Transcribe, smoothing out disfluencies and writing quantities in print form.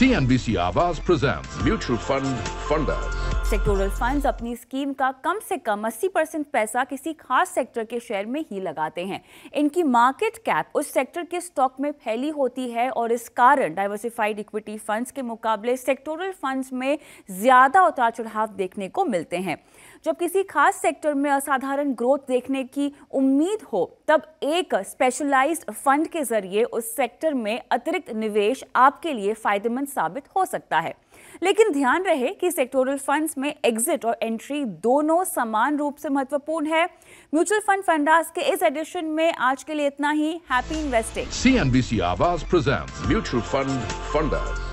CNBC Awaaz presents mutual fund funders. Sectoral funds अपनी scheme का कम से कम 80% पैसा किसी खास सेक्टर के शेयर में ही लगाते हैं। इनकी मार्केट कैप उस सेक्टर के स्टॉक में फैली होती है और इस कारण डाइवर्सिफाइड इक्विटी फंड्स के मुकाबले सेक्टोरल फंड्स में ज्यादा उतार चढ़ाव देखने को मिलते हैं। जब किसी खास सेक्टर में असाधारण ग्रोथ देखने की उम्मीद हो तब एक स्पेशलाइज्ड फंड के जरिए उस सेक्टर में अतिरिक्त निवेश आपके लिए फायदेमंद साबित हो सकता है। लेकिन ध्यान रहे कि सेक्टोरल फंड्स में एग्जिट और एंट्री दोनों समान रूप से महत्वपूर्ण है। म्यूचुअल फंड फंडास के इस एडिशन में आज के लिए इतना ही। Happy investing. CNBC Awaaz presents mutual fund fundas.